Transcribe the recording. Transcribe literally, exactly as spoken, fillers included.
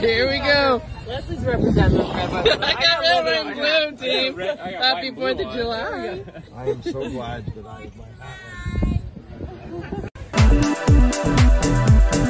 Here we go. Leslie's representing us. I got red, white, and blue, team. Happy fourth of July. I am so glad that I have my hat on.